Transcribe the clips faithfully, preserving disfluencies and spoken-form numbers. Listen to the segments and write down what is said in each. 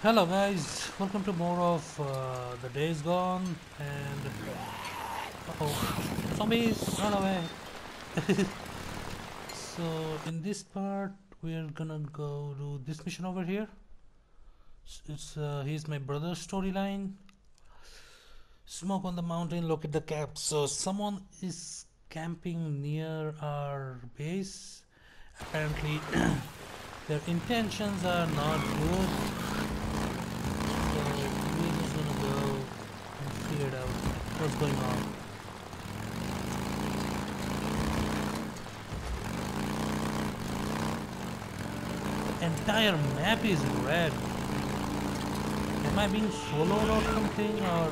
Hello guys, welcome to more of uh, the Days Gone and uh oh, zombies run away. So in this part we're gonna go do this mission over here. It's uh, here's my brother's storyline. Smoke on the mountain, locate the cap. So someone is camping near our base. Apparently their intentions are not good, so we're just gonna go and figure it out what's going on. The entire map is red. Am I being followed or something, or?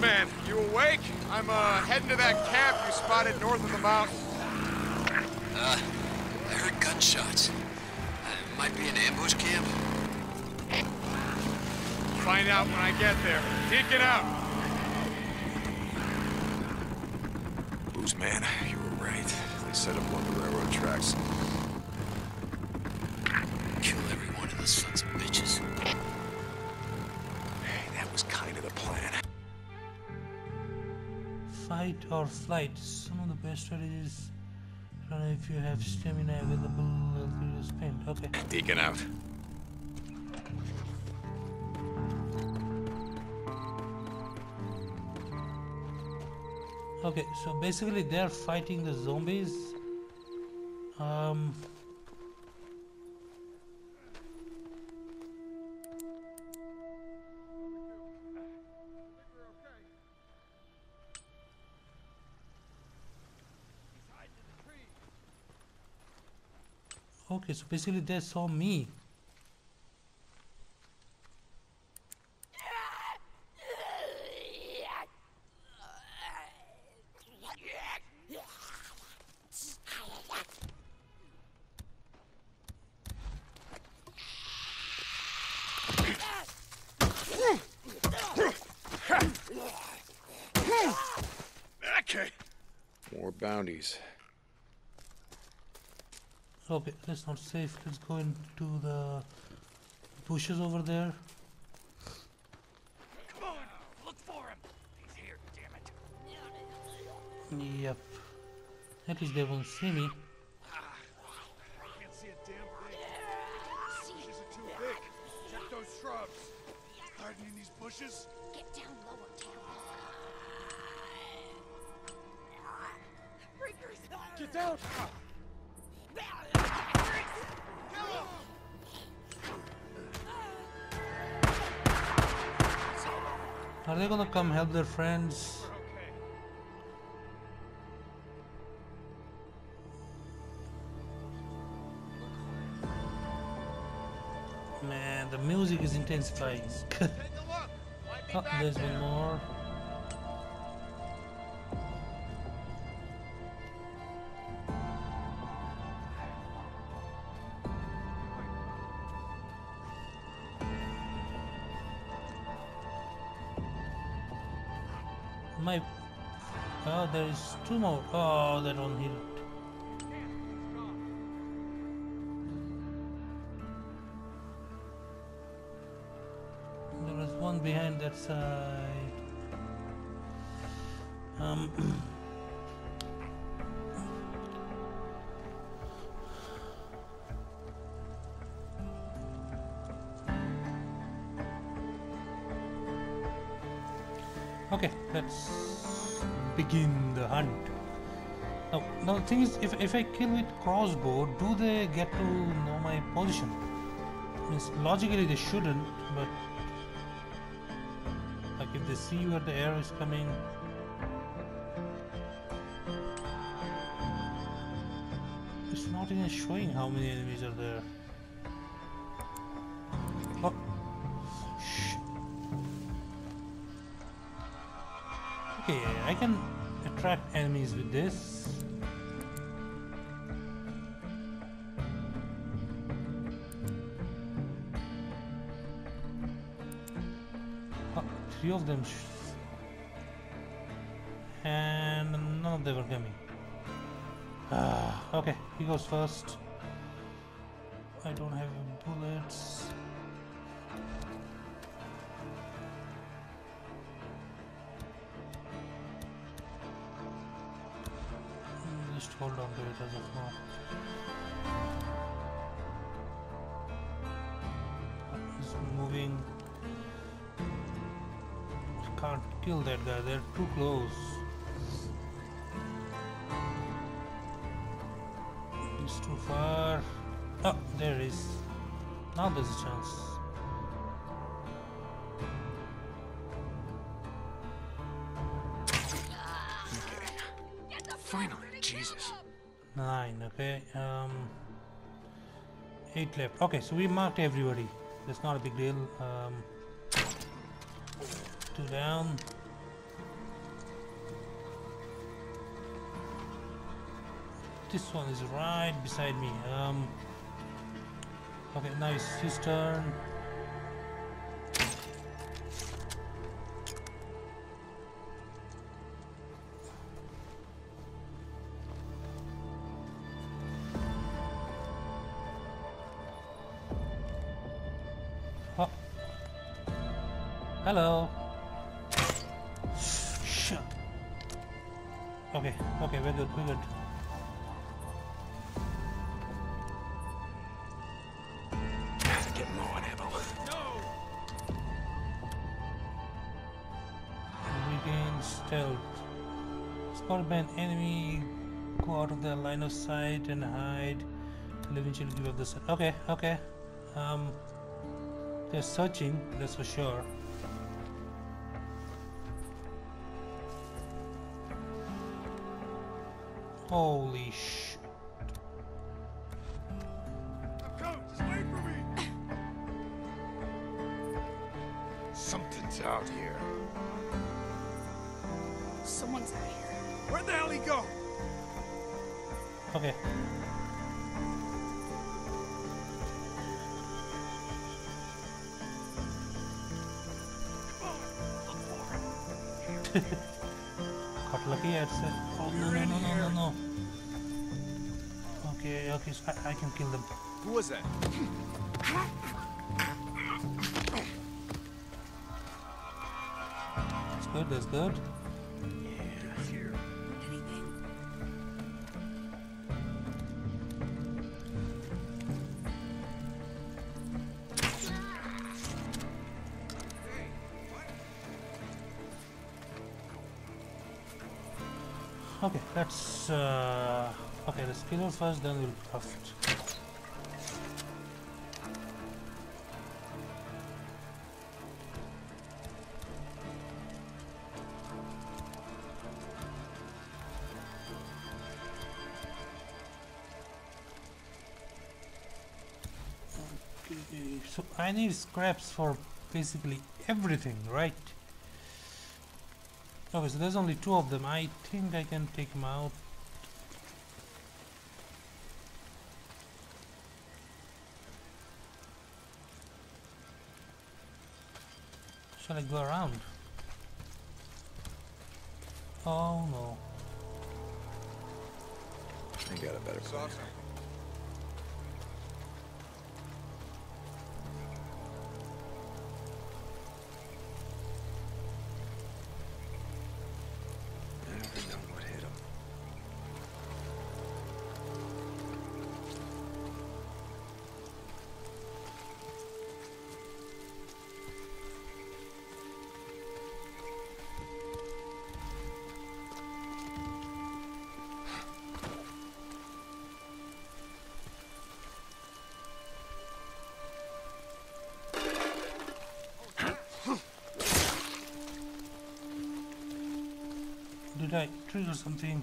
Man, you awake? I'm uh, heading to that camp you spotted north of the mountain. Uh, I heard gunshots. It might be an ambush camp. Find out when I get there. Kick it out. Booze man, you were right. They set up one of the railroad tracks. Kill every one of those sons of bitches. Hey, that was kind of the plan. Fight or flight. Some of the best strategies run if you have stamina available. I'll spend. Okay. Deacon out. Okay, so basically they're fighting the zombies. Um. Okay, so basically they saw me. Okay. More bounties. Okay, that's not safe. Let's go into the bushes over there. Come on, look for him. He's here, damn it. Yep. At least they won't see me. I can't see a damn thing. Bushes are too big. Check those shrubs. Hardening these bushes. Get down lower, Cam. Freakers! Get down! Are they gonna come help their friends? Man, the music is intensifying. Oh, there's one more. My oh, there is two more. Oh, they don't hit it. There was one behind that side. Um. Okay, let's begin the hunt. Now, now the thing is, if, if I kill with crossbow, do they get to know my position? Means logically they shouldn't, but like if they see where the arrow is coming. It's not even showing how many enemies are there. Oh. Okay, I can attract enemies with this. Oh, three of them, and none of them are coming. Uh, okay, he goes first. I don't have bullets. Just hold on to it as of now. He's moving. I can't kill that guy, they're too close. He's too far. Oh, there is. Now there's a chance. Okay. Finally, Jesus. Nine, okay. Um, eight left. Okay, so we marked everybody. That's not a big deal. Um, two down. This one is right beside me. Um, okay, now it's his turn. Oh. Hello. Shit. Okay, okay, we're good, we're good. Spotted by an enemy, go out of their line of sight and hide. They'll eventually give up the search. Okay, okay. Um, they're searching, that's for sure. Holy shit. Something's out here. Someone's out here. Where the hell he go? Okay. Got lucky, I'd say. Oh, no, no, no, no, no, no. Okay, okay, so I, I can kill them. Who was that? That's good, that's good. Okay, let's uh, okay. Let's kill him first, then we'll profit. Okay, so I need scraps for basically everything, right? Okay, so there's only two of them. I think I can take them out. Shall I go around? Oh no. I got a better plan. Did I trigger something?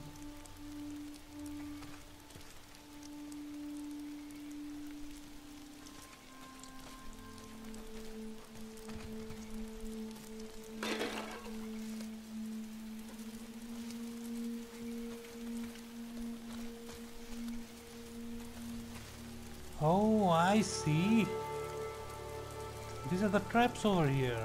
Oh, I see. These are the traps over here.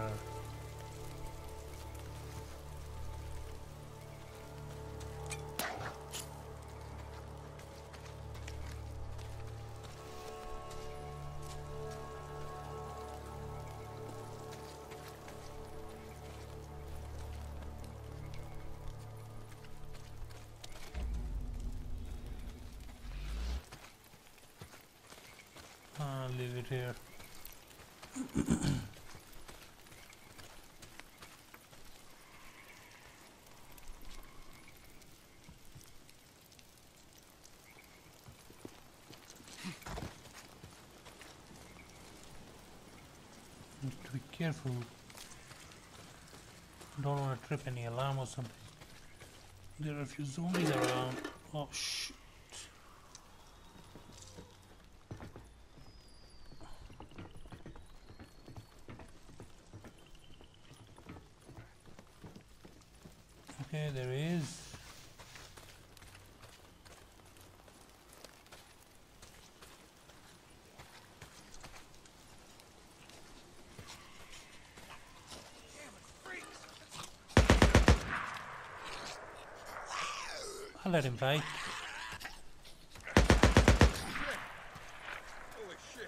needed here. Need to be careful. Don't want to trip any alarm or something. There are a few zombies around. Oh shit. Okay, there is. I'll let him die. Holy shit.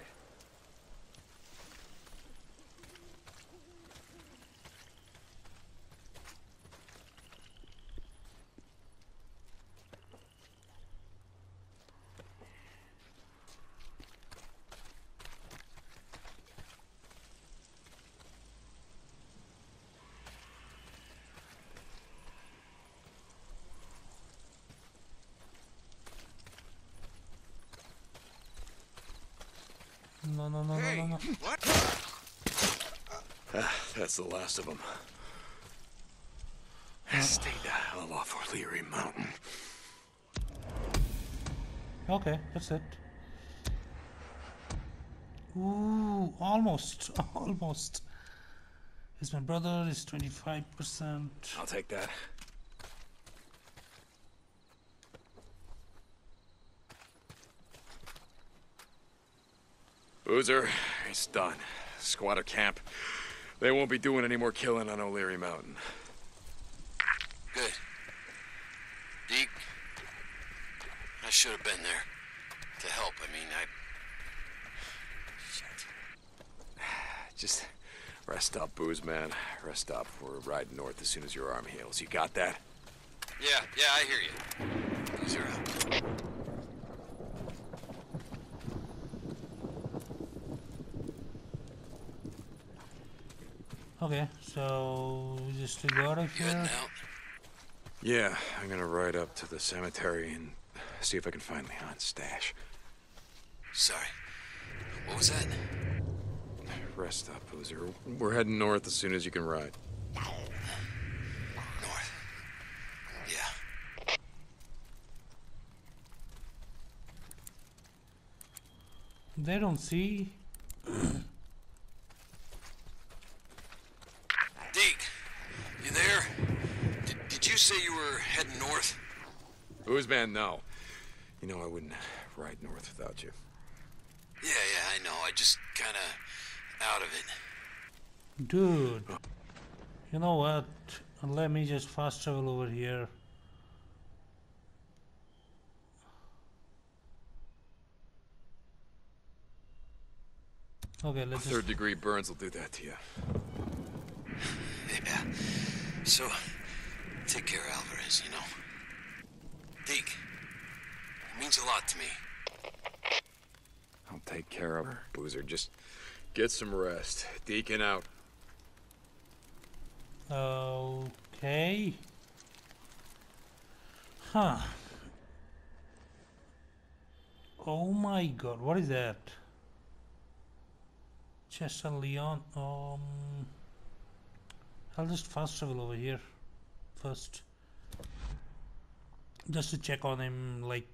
No, no, no, hey, no, no, no. What? Ah, that's the last of them. Uh, Stay the hell off O'Leary Mountain. Okay, that's it. Ooh, almost, almost. It's my brother, it's twenty-five percent. I'll take that. Boozer, it's done. Squatter camp. They won't be doing any more killing on O'Leary Mountain. Good. Deke, I should have been there. To help, I mean, I... Shit. Just rest up, Booze, man. Rest up. We're riding north as soon as your arm heals. You got that? Yeah, yeah, I hear you. Boozer up. Okay, so just to go out of here. Yeah, I'm gonna ride up to the cemetery and see if I can find Leon's stash. Sorry, what was that? Rest up, Boozer. We're heading north as soon as you can ride. North. Yeah. They don't see. Man, no. You know I wouldn't ride north without you. Yeah, yeah, I know. I just kind of out of it. Dude. You know what? Let me just fast travel over here. Okay, let's just... Third degree burns will do that to you. Yeah. So, take care, Alvarez, you know. Deke, it means a lot to me. I'll take care of her, Boozer. Just get some rest. Deacon out. Okay. Huh. Oh my god, what is that? Chester Leon. Um, I'll just fast travel over here first. Just to check on him, like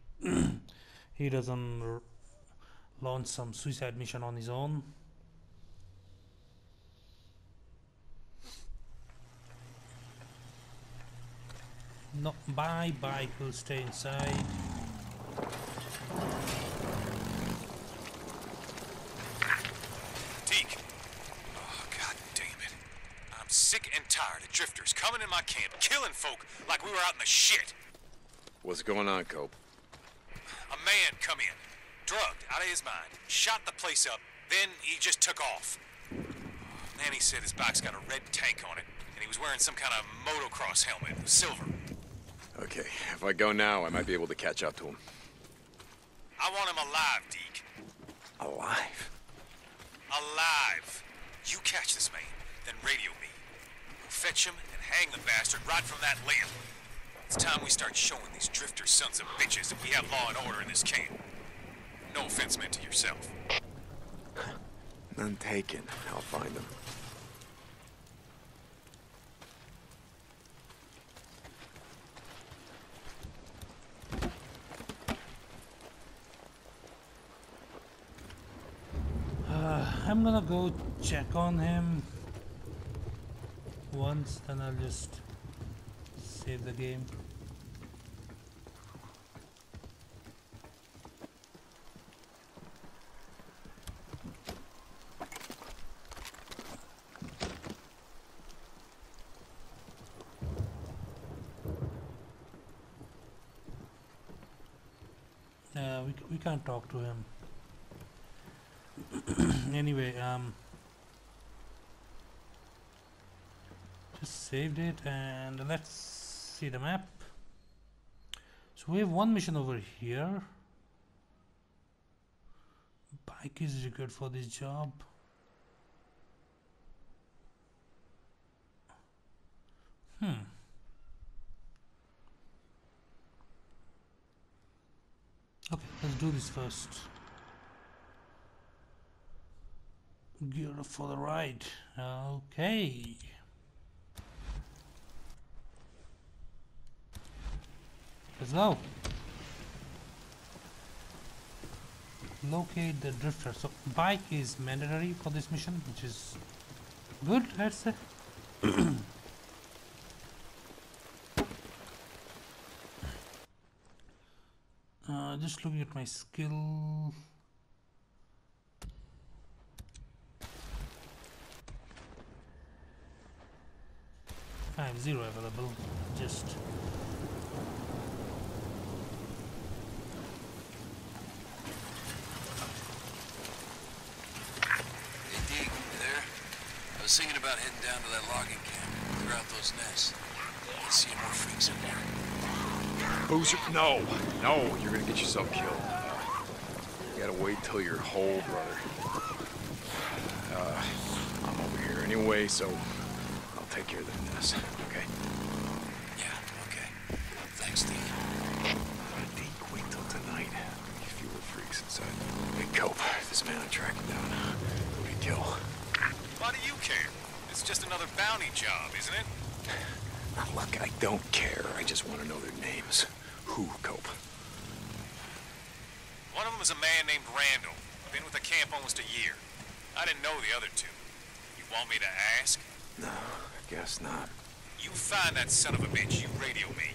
he doesn't r launch some suicide mission on his own. No, bye bye, he'll stay inside. Deke! Oh, god damn it. I'm sick and tired of drifters coming in my camp, killing folk like we were out in the shit. What's going on, Cope? A man come in, drugged out of his mind, shot the place up, then he just took off. Nanny said his bike's got a red tank on it, and he was wearing some kind of motocross helmet, silver. Okay, if I go now, I might be able to catch up to him. I want him alive, Deke. Alive? alive. You catch this man, then radio me. We'll fetch him and hang the bastard right from that limb. It's time we start showing these drifter sons of bitches that we have law and order in this camp. No offense meant to yourself. None taken. I'll find them. Uh, I'm gonna go check on him once, then I'll just save the game. Uh, we, we can't talk to him. Anyway, um, just saved it and let's see the map. So we have one mission over here. Bike is required for this job. Hmm. Okay, let's do this first. Gear up for the ride. Okay. Let's go. Locate the drifter. So bike is mandatory for this mission, which is good, I'd say. uh, just looking at my skill. I have zero available, just... Hey, Deacon, you there? I was thinking about heading down to that logging camp, clear out those nests. I see more freaks in there. Boozer, no! No, you're gonna get yourself killed. You gotta wait till you're whole, brother. Uh, I'm over here anyway, so... Take care of the mess, okay? Yeah, okay. Thanks, Deke. Deke, wait till tonight. You feel the freaks inside. Hey, Cope, this man I tracked him down. Who did he kill? Why do you care? It's just another bounty job, isn't it? Now, look, I don't care. I just want to know their names. Who, Cope? One of them is a man named Randall. Been with the camp almost a year. I didn't know the other two. You want me to ask? No, I guess not. You find that son of a bitch, you radio me.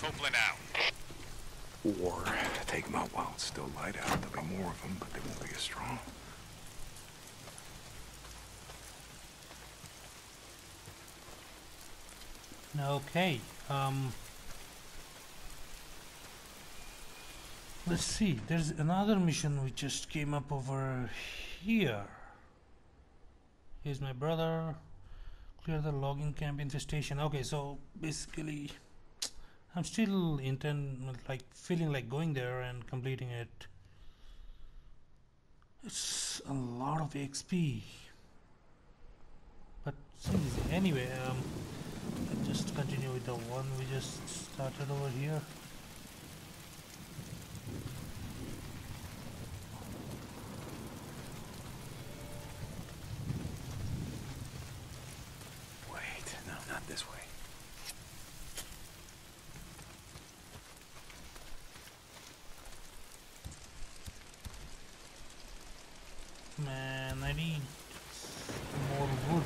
Copeland out. Or take them out while it's still light out. There'll be more of them, but they won't be as strong. Okay, um... let's see, there's another mission which just came up over here. Here's my brother. Clear the logging camp infestation. Okay, so basically I'm still intent like feeling like going there and completing it. It's a lot of X P, but it's easy. Anyway, um, let's just continue with the one we just started over here. This way. Man, I need more wood.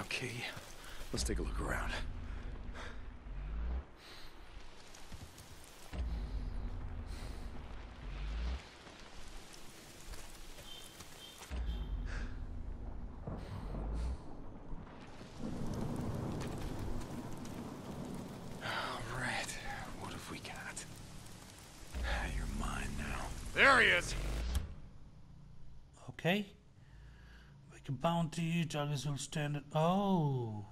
Okay, let's take a look around. Okay, make a bounty, targets will stand at... Oh!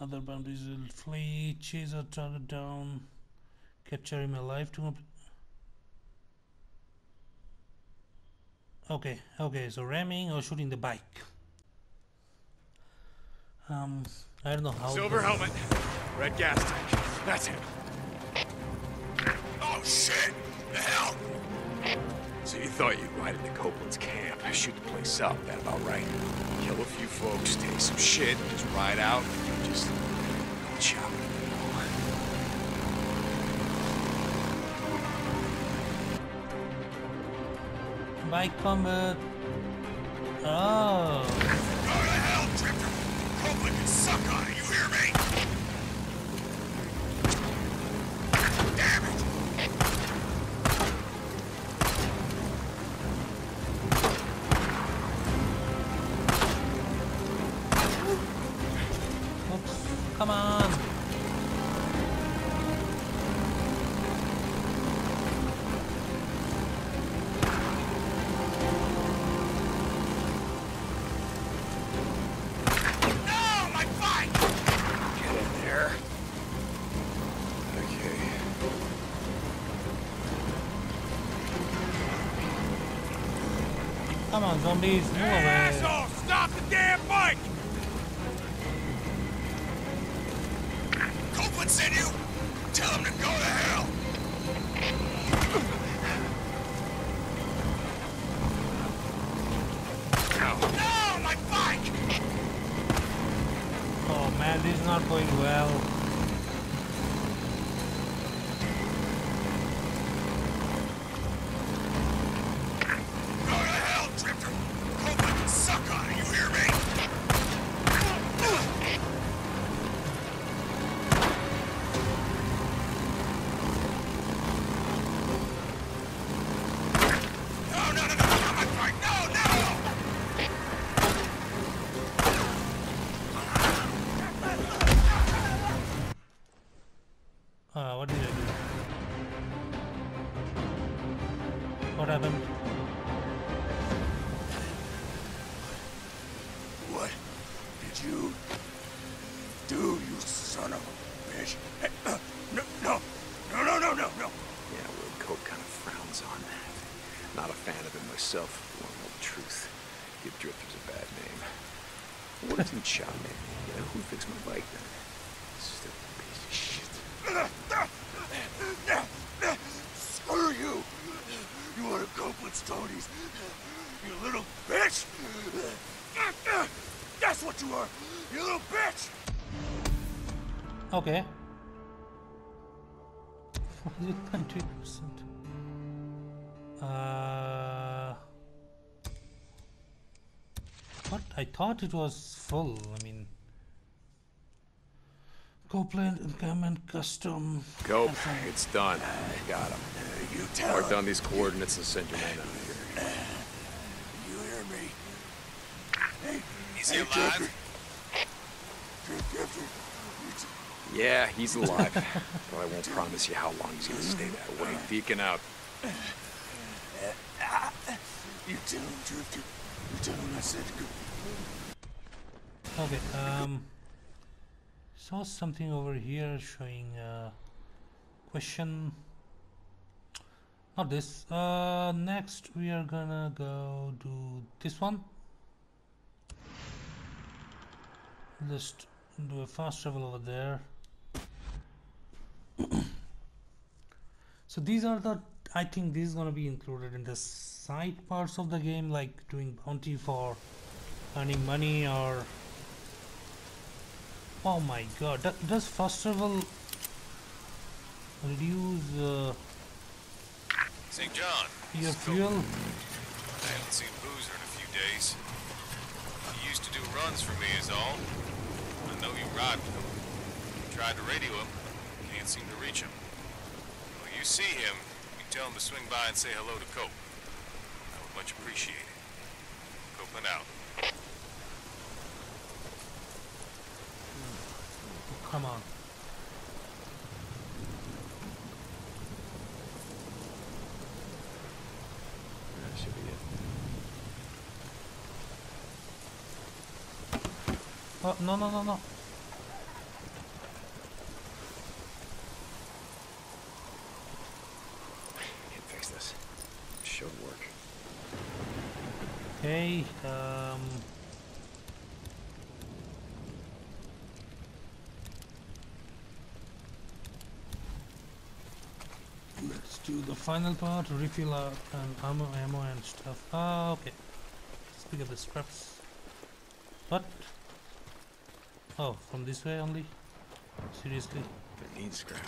Other bandits will flee, chase our target down, capture him alive to complete. Okay, okay, so ramming or shooting the bike. Um, I don't know how. Silver helmet, red gas tank. That's him. Oh shit! The hell! So you thought you'd ride into Copeland's camp, shoot the place up, that about right? Kill a few folks, take some shit, just ride out, and you just don't chop it. Bike combat. Oh. Go to hell, Drifter! Copeland can suck on it, you hear me? Damn it! Oops, come on! Come on, zombies, move away. Asshole, stop the damn bike! Copeland sent you? Tell him to go to hell! No, my bike! Oh man, this is not going well. Okay. Is it ninety percent? Uh, what? I thought it was full. I mean, Copeland encampment custom. Cope, it's done. I got him. You tell. Marked on these coordinates and send your man out here. You hear me? Hey, is he alive? Yeah, he's alive, but I won't promise you how long he's gonna stay that way. Deacon out. You tell him, Drifter. You tell him I said go. Okay, um... saw something over here showing a question. Not this. Uh, next we are gonna go do this one. Just do a fast travel over there. So these are the, I think this is going to be included in the side parts of the game, like doing bounty for earning money or... Oh my god, that, does fast travel reduce uh, Saint John, your fuel? I haven't seen Boozer in a few days. He used to do runs for me is all. I know you ride with him. You tried to radio him, can't seem to reach him. Well, you see him, you tell him to swing by and say hello to Cope. I would much appreciate it. Copeland out. Come on. That should be it. Oh, no, no, no, no. Okay, um... let's do the final part, refill our um, ammo, ammo and stuff. Ah, okay. Let's pick up the scraps. What? Oh, from this way only? Seriously? I need scrap.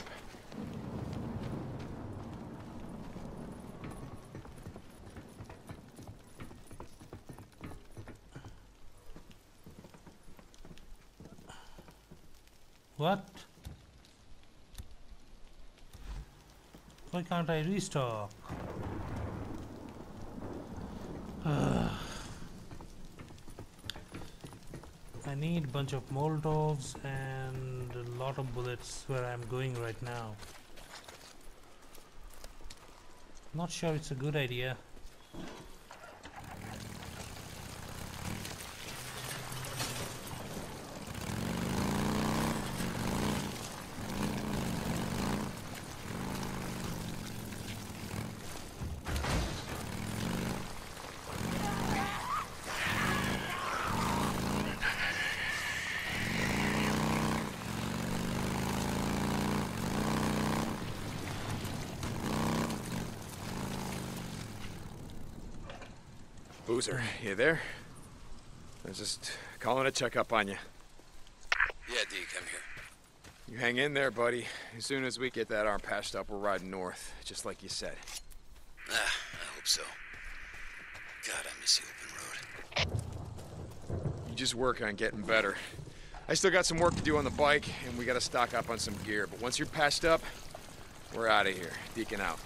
What? Why can't I restock? Uh, I need a bunch of Molotovs and a lot of bullets where I'm going right now. Not sure it's a good idea. Boozer, you there? I was just calling to check up on you. Yeah, Deke, I'm here. You hang in there, buddy. As soon as we get that arm patched up, we're riding north, just like you said. Ah, I hope so. God, I miss the open road. You just work on getting better. I still got some work to do on the bike, and we gotta stock up on some gear. But once you're patched up, we're out of here. Deacon out.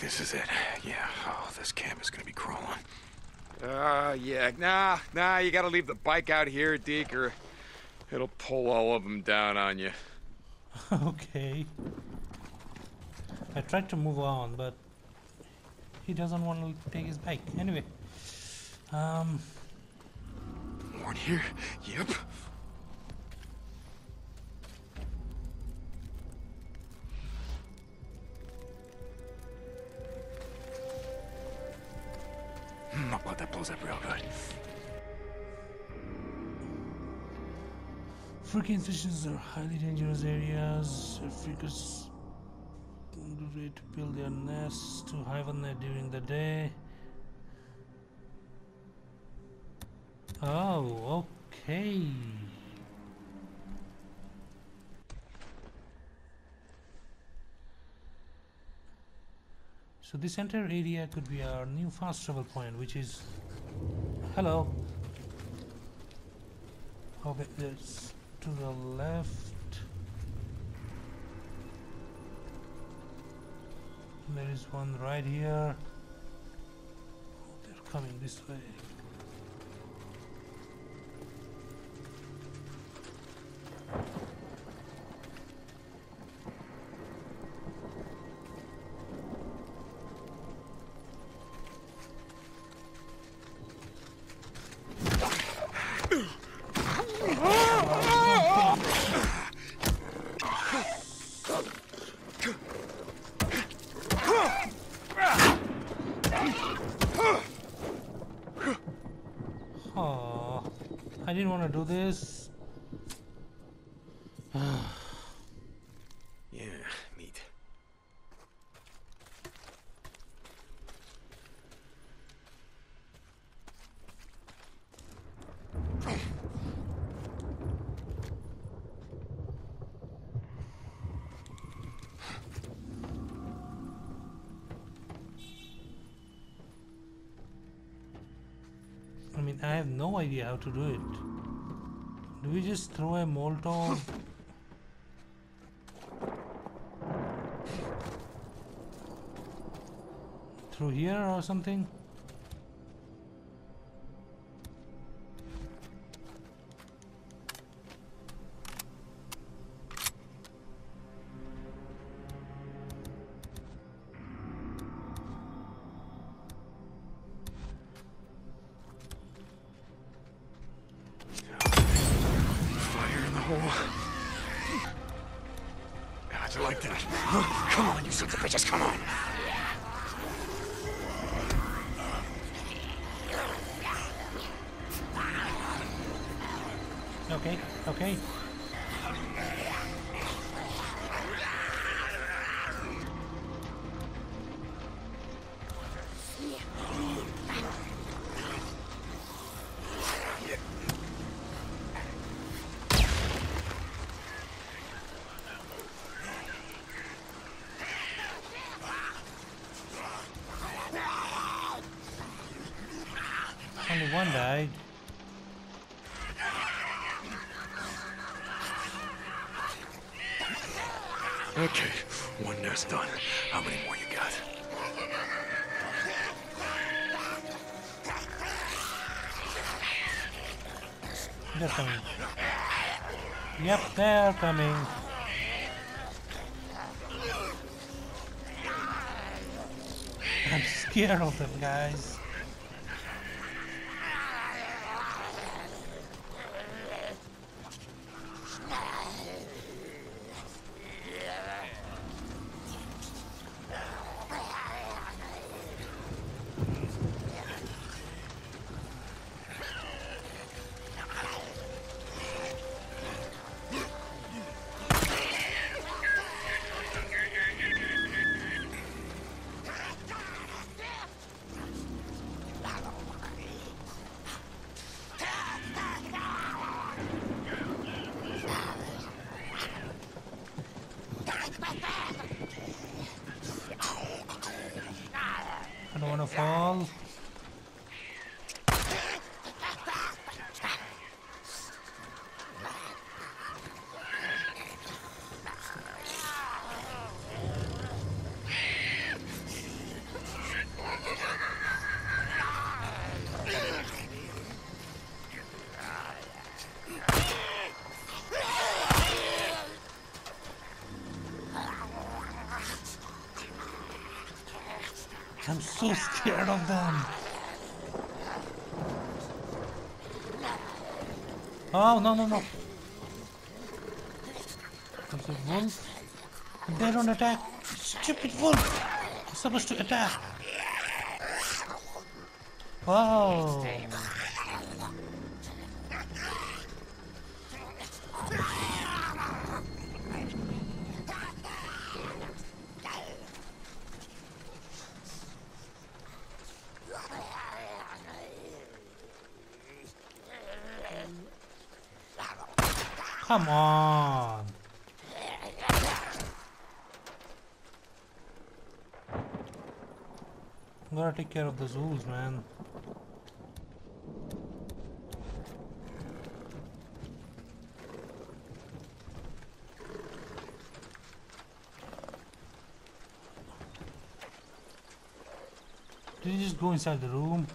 This is it. Yeah, oh, this camp is gonna be crawling. Ah, uh, yeah, nah, nah, you gotta leave the bike out here, Deke, or it'll pull all of them down on you. Okay. I tried to move on, but he doesn't want to take his bike. Anyway. Um... One here? Yep. Oh, that blows up real good. Freaking fishes are highly dangerous areas. Freakers underrate to build their nests to hibernate during the day. Oh, okay. So this entire area could be our new fast travel point, which is... Hello! Okay, it's to the left. There is one right here. They're coming this way. I didn't want to do this. Yeah, meat. I mean, I have no idea how to do it. Do we just throw a Molotov? Through here or something? like that. Huh? Come on, you sons of bitches, come on. Okay, okay. Only one died. Okay, one nurse done. How many more you got? They're coming. Yep, they're coming. I'm scared of them, guys. I don't want to fall. I'm so scared of them. Oh, no, no, no. There's a wolf. They don't attack. Stupid wolf. You're supposed to attack. Wow. Come on. I'm gonna take care of those wolves, man. Did you just go inside the room?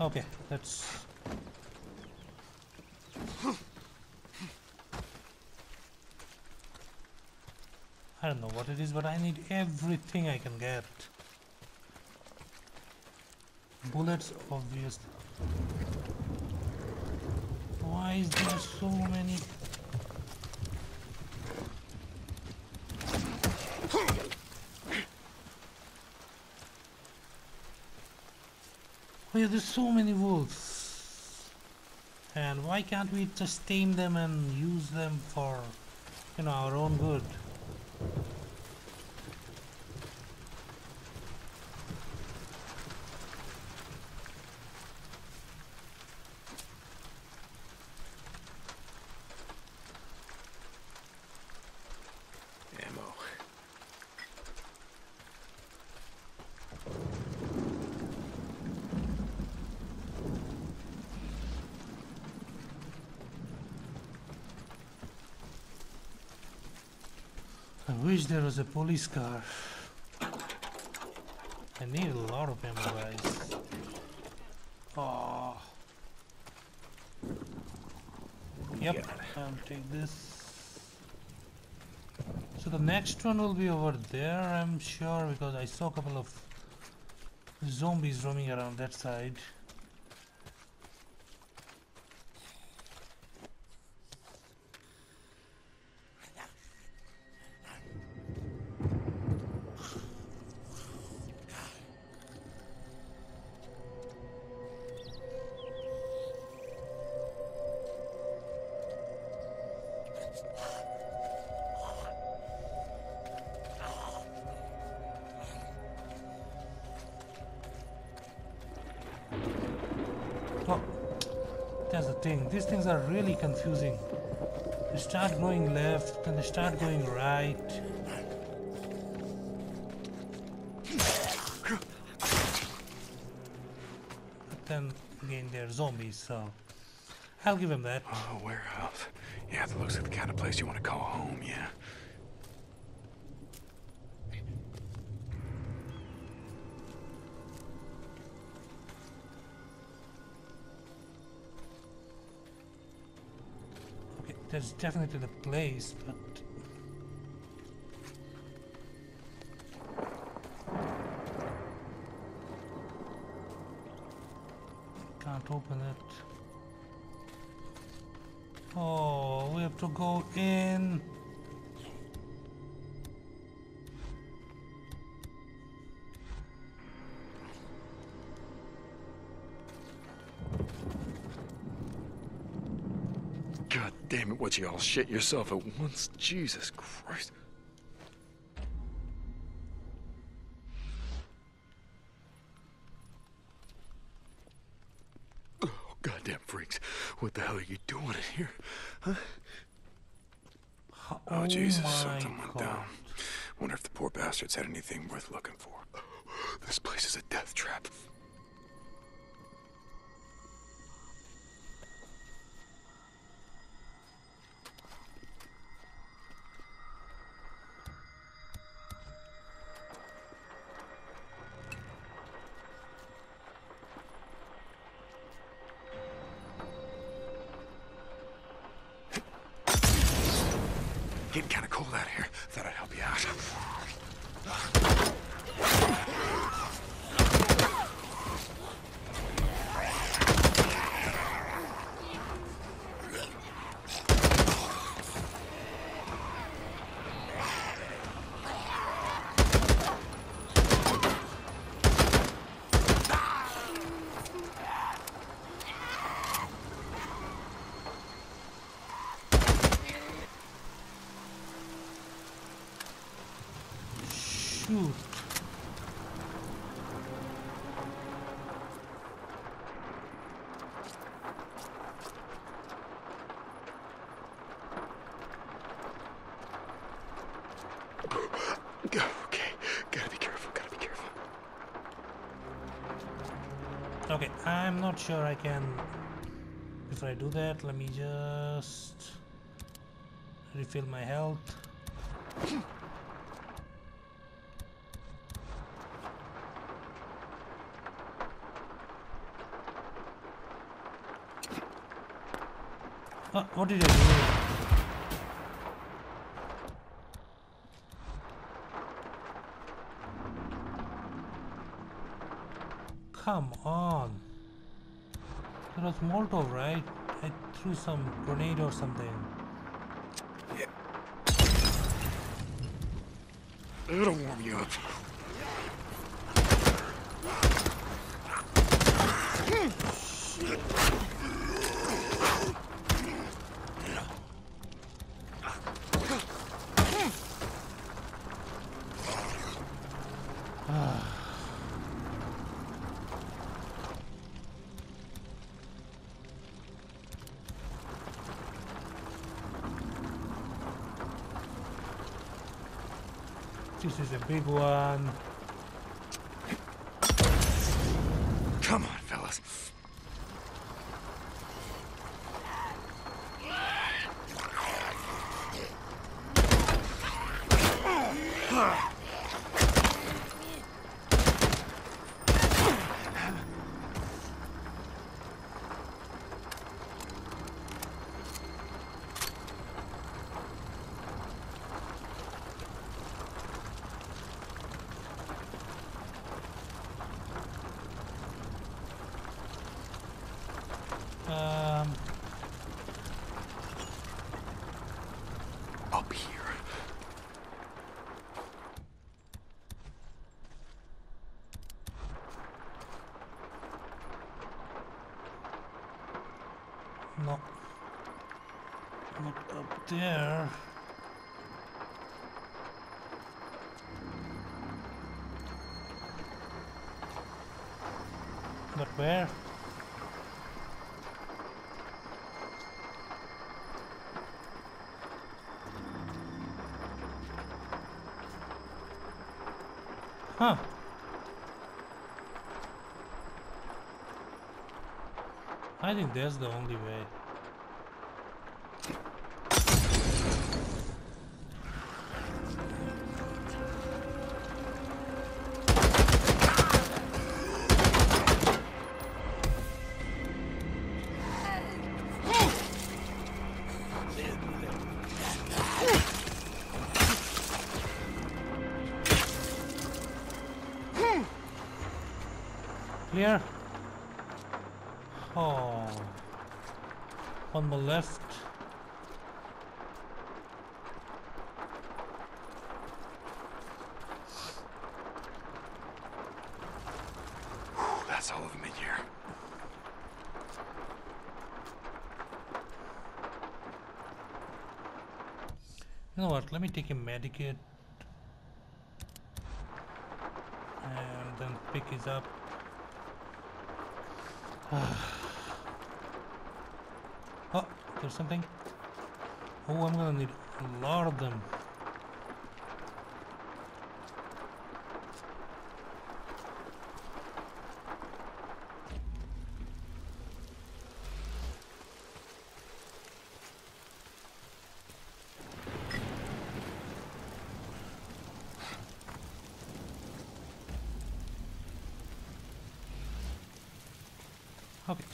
Okay, that's... I don't know what it is, but I need everything I can get. Bullets, obviously. Why is there so many? Oh yeah, there's so many wolves, and why can't we just tame them and use them for, you know, our own good? I wish there was a police car. I need a lot of ammo, guys. Oh. Yep, yeah. I'll take this. So the next one will be over there, I'm sure, because I saw a couple of zombies roaming around that side. Thing. These things are really confusing. They start going left, then they start going right. But then again, they're zombies, so I'll give them that. Oh, warehouse. Yeah, that looks like the kind of place you want to call home, yeah. That's definitely the place, but can't open it. Oh, we have to go in. Damn it, what you all shit yourself at once. Jesus Christ. Oh, goddamn freaks. What the hell are you doing in here? Huh? Oh, oh Jesus, something went down. Wonder if the poor bastards had anything worth looking for. Oh, this place is a death trap. Getting kind of cold out here. Thought I'd help you out. Okay, I'm not sure I can. Before I do that, let me just refill my health. Oh, what did I do? Come on. It was Molotov, right? I threw some grenade or something. Yeah. It'll warm you up. This is a big one. Come on, fellas. there. But where? Huh. I think that's the only way. You know what, let me take a medikit and then pick his up. Oh, there's something. Oh, I'm gonna need a lot of them.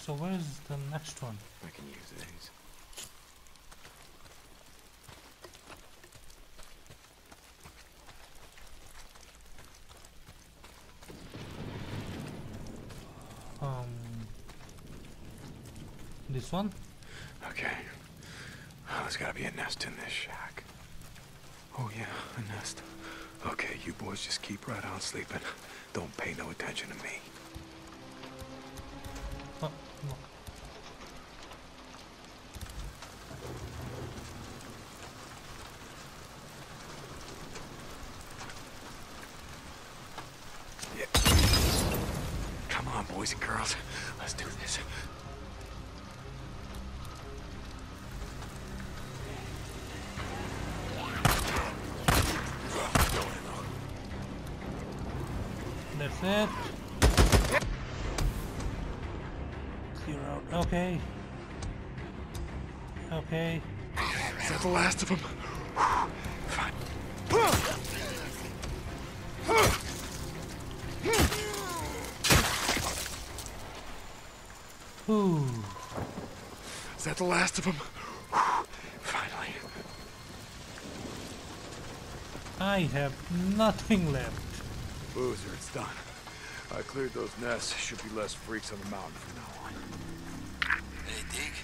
So where's the next one? I can use these. Um, this one? Okay. Oh, there's gotta be a nest in this shack. Oh yeah, a nest. Okay, you boys just keep right on sleeping. Don't pay no attention to me. Boys and girls, let's do this. That's it. Zero. Okay. Okay. Is that the last of them? The last of them. Finally. I have nothing left. Boozer, it's done. I cleared those nests. Should be less freaks on the mountain from now on. Hey, Deke.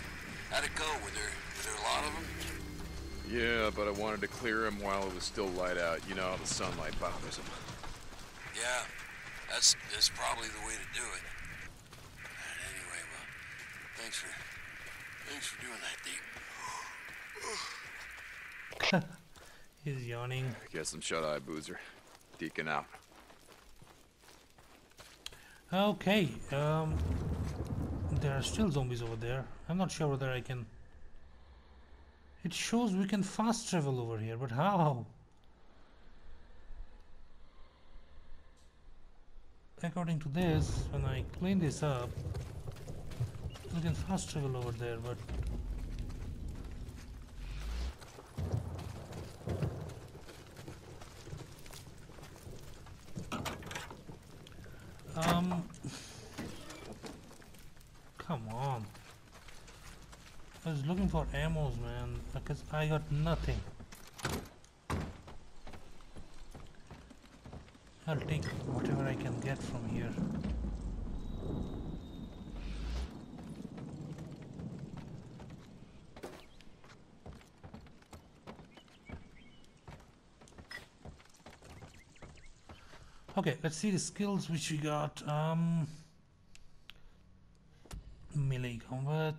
How'd it go? Were there, were there a lot of them? Yeah, but I wanted to clear him while it was still light out. You know how the sunlight bothers him. Yeah, that's, that's probably the way to do it. Anyway, well, thanks for... Thanks for doing that, Deke. He's yawning. I guess I'm shut-eye, Boozer. Deacon out. Okay, um... there are still zombies over there. I'm not sure whether I can... It shows we can fast travel over here, but how? According to this, when I clean this up... we can fast travel over there, but um come on, I was looking for ammos, man, because I got nothing. I'll take whatever I can get from here. Okay, let's see the skills which we got. Um, melee combat.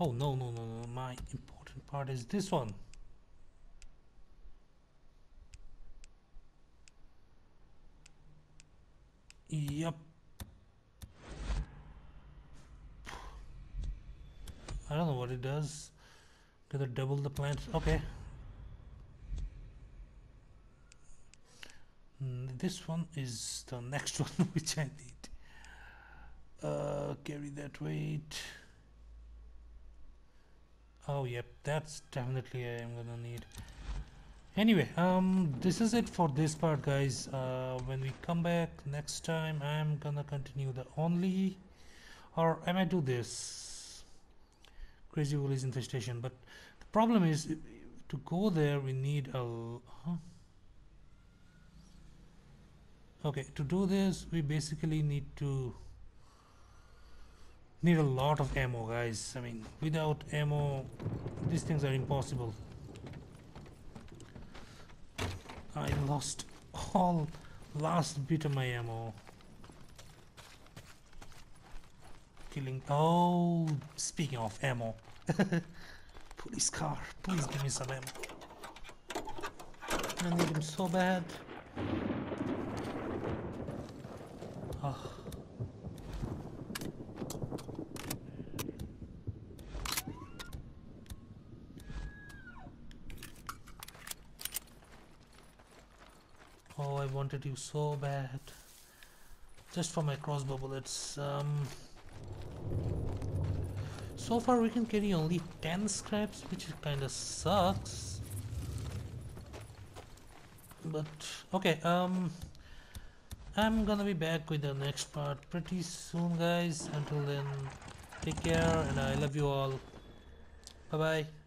Oh, no, no, no, no. My important part is this one. Yep. I don't know what it does. Gonna double the plants. Okay. This one is the next one which I need. Uh, carry that weight. Oh yep, that's definitely I'm gonna need. Anyway, um, this is it for this part, guys. Uh, when we come back next time, I'm gonna continue the only, or I might do this crazy woolies infestation. But the problem is, to go there we need a. Huh? Okay, to do this we basically need to need a lot of ammo, guys. I mean, without ammo these things are impossible. I lost all last bit of my ammo. Killing. Oh, speaking of ammo. Police car, please give me some ammo. I need him so bad. Oh. Oh, I wanted you so bad. Just for my crossbow bullets. Um, so far we can carry only ten scraps, which kinda sucks. But, okay, um... I'm gonna be back with the next part pretty soon, guys. Until then, take care and I love you all. Bye bye.